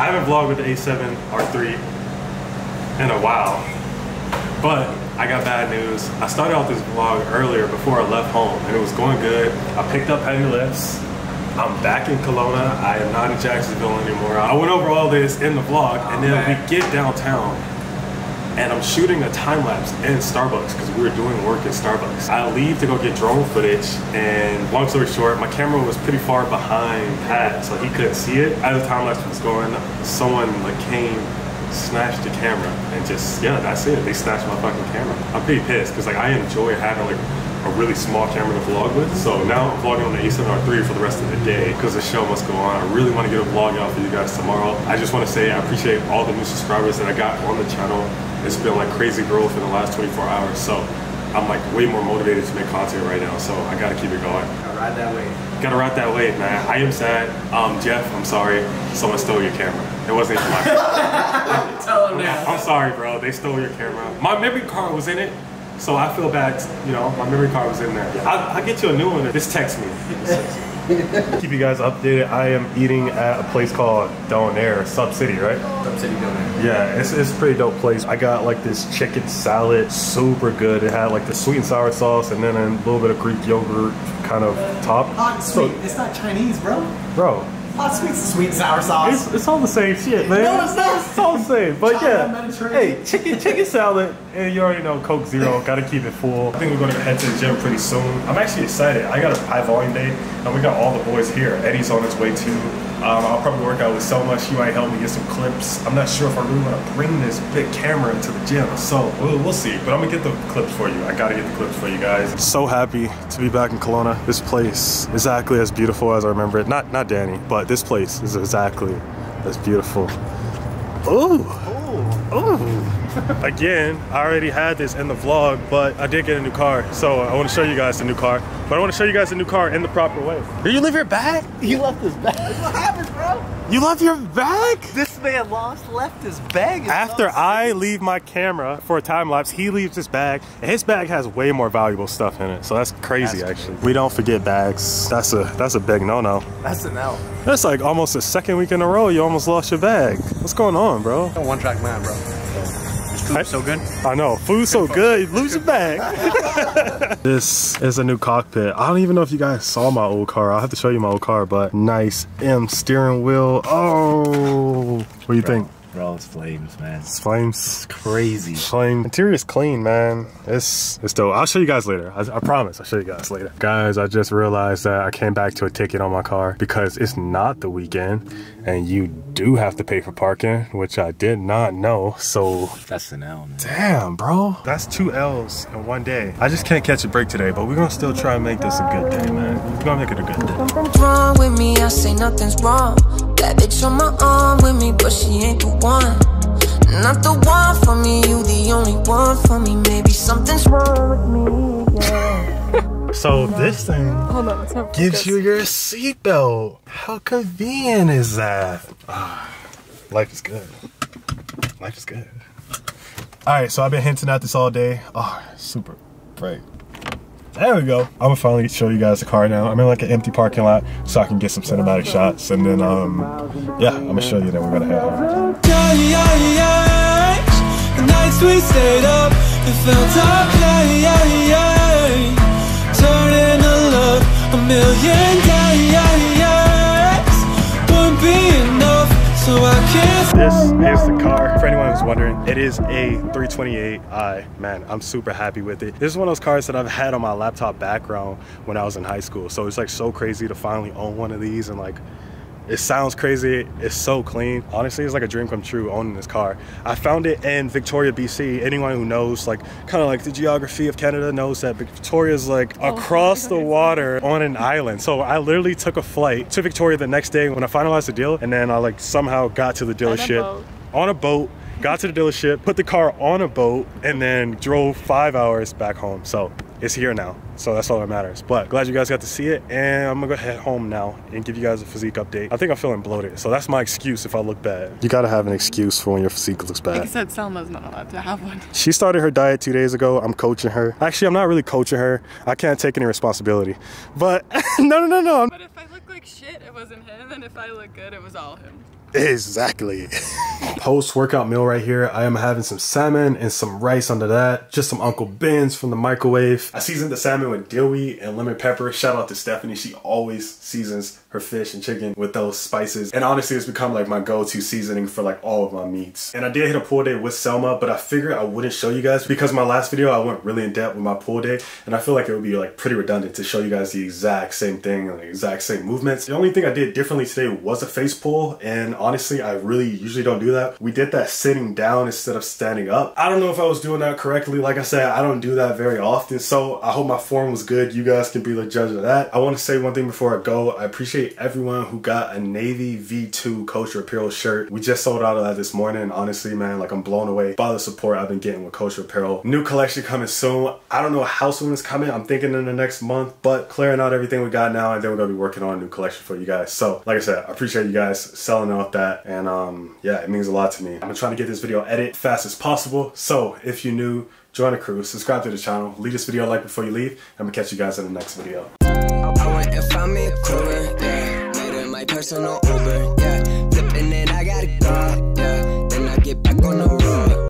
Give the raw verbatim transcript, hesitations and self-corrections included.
I haven't vlogged with the A seven R three in a while, but I got bad news. I started off this vlog earlier before I left home, and it was going good. I picked up heavy lifts. I'm back in Kelowna. I am not in Jacksonville anymore. I went over all this in the vlog, and then we get downtown, and I'm shooting a time lapse in Starbucks because we were doing work at Starbucks. I leave to go get drone footage, and long story short, my camera was pretty far behind Pat, so he couldn't see it. As the time lapse was going, someone like came, snatched the camera, and just, yeah, that's it. They snatched my fucking camera. I'm pretty pissed because like I enjoy having like a really small camera to vlog with. So now I'm vlogging on the A seven R three for the rest of the day because the show must go on. I really want to get a vlog out for you guys tomorrow. I just want to say I appreciate all the new subscribers that I got on the channel. It's been like crazy growth in the last twenty-four hours. So I'm like way more motivated to make content right now. So I got to keep it going. Gotta ride that wave. Gotta ride that wave, man. I am sad. Um, Jeff, I'm sorry. Someone stole your camera. It wasn't even my camera. Tell him now. I'm sorry, bro. They stole your camera. My memory card was in it. So I feel bad, you know, my memory card was in there. I'll, I'll get you a new one. Just text me. Keep you guys updated. I am eating at a place called Donair, Sub City, right? Sub City Donair. Yeah, it's, it's a pretty dope place. I got like this chicken salad, super good. It had like the sweet and sour sauce and then a little bit of Greek yogurt kind of top. Hot sweet. So, it's not Chinese, bro. Bro. Hot sweet, sweet sour sauce. It's, it's all the same shit, man. No, it's not. It's all the same. But China, yeah, hey, chicken, chicken salad, and you already know Coke Zero. Gotta keep it full. I think we're gonna head to the gym pretty soon. I'm actually excited. I got a high volume day, and we got all the boys here. Eddie's on his way too. Um, I'll probably work out with Selma. She might help me get some clips. I'm not sure if I really want to bring this big camera into the gym, so we'll, we'll see. But I'm gonna get the clips for you. I gotta get the clips for you guys. So happy to be back in Kelowna. This place is exactly as beautiful as I remember it. Not, not Danny, but this place is exactly as beautiful. Ooh. Oh, again, I already had this in the vlog, but I did get a new car, so I want to show you guys the new car. But I want to show you guys the new car in the proper way. Do you leave your bag? You left his bag. What happened, bro? You left your bag? This man lost, left his bag. After I leave my camera for a time lapse, he leaves his bag, and his bag has way more valuable stuff in it. So that's crazy, that's actually. Crazy. We don't forget bags. That's a that's a big no-no. That's an L. That's like almost the second week in a row you almost lost your bag. What's going on, bro? One track mind, bro. Food's so good. I know. Food's so good, you lose your bag. This is a new cockpit. I don't even know if you guys saw my old car. I'll have to show you my old car, but nice M steering wheel. Oh, what do you bro, think? Bro, it's flames, man. It's flames. It's crazy. Flame. Interior's clean, man. It's, it's dope. I'll show you guys later. I, I promise I'll show you guys later. Guys, I just realized that I came back to a ticket on my car because it's not the weekend and you do have to pay for parking, which I did not know. So that's an L, man. Damn, bro, that's two L's in one day. I just can't catch a break today, but we're gonna still try and make this a good day, man. We're gonna make it a good day. Nothing's wrong with me, I say nothing's wrong. That bitch on my arm with me, but she ain't the one. Not the one for me, you the only one for me. Maybe something's wrong with me, yeah. So this thing on, gives you your seatbelt. How convenient is that? Oh, life is good. Life is good. All right, so I've been hinting at this all day. Oh, super bright. There we go. I'm gonna finally show you guys the car now. I'm in like an empty parking lot so I can get some cinematic shots. And then, um, yeah, I'm gonna show you that we're gonna head home. The nights we stayed up, it felt okay. Turning to love a million days wouldn't be enough, so I can't. This is the car. For anyone who's wondering, it is a three twenty-eight i. Man, I'm super happy with it. This is one of those cars that I've had on my laptop background when I was in high school. So it's like so crazy to finally own one of these, and like, it sounds crazy, it's so clean. Honestly, it's like a dream come true owning this car. I found it in Victoria, B C. Anyone who knows like kind of like the geography of Canada knows that Victoria is like oh, across the water on an island. So I literally took a flight to Victoria the next day when I finalized the deal, and then I like somehow got to the dealership on a boat, on a boat got to the dealership, put the car on a boat, and then drove five hours back home. So it's here now, so that's all that matters. But glad you guys got to see it, and I'm gonna go head home now and give you guys a physique update. I think I'm feeling bloated, so that's my excuse if I look bad. You gotta have an excuse for when your physique looks bad. Like I said, Selma's not allowed to have one. She started her diet two days ago. I'm coaching her. Actually, I'm not really coaching her. I can't take any responsibility. But no, no, no, no. But if I look like shit, it wasn't him, and if I look good, it was all him. Exactly. Post-workout meal right here. I am having some salmon and some rice under that. Just some Uncle Ben's from the microwave. I seasoned the salmon with dill weed and lemon pepper. Shout out to Stephanie. She always seasons her fish and chicken with those spices. And honestly, it's become like my go-to seasoning for like all of my meats. And I did hit a pool day with Selma, but I figured I wouldn't show you guys because my last video, I went really in depth with my pool day. And I feel like it would be like pretty redundant to show you guys the exact same thing and the exact same movements. The only thing I did differently today was a face pull. And honestly, I really usually don't do that. We did that sitting down instead of standing up. I don't know if I was doing that correctly. Like I said, I don't do that very often. So I hope my form was good. You guys can be the judge of that. I want to say one thing before I go. I appreciate everyone who got a Navy V two kosher apparel shirt. We just sold out of that this morning. Honestly, man, like I'm blown away by the support I've been getting with kosher apparel. New collection coming soon. I don't know how soon it's coming. I'm thinking in the next month, but clearing out everything we got now, and then we're going to be working on a new collection for you guys. So like I said, I appreciate you guys selling out that. And um, yeah, it means a lot to me. I'm trying to get this video edited fast as possible. So if you're new, join the crew, subscribe to the channel, leave this video a like before you leave. I'm gonna catch you guys in the next video. I went and found me a cooler, yeah. Made it my personal Uber, yeah. Flipping it, I gotta go, yeah. Then I get back on the road.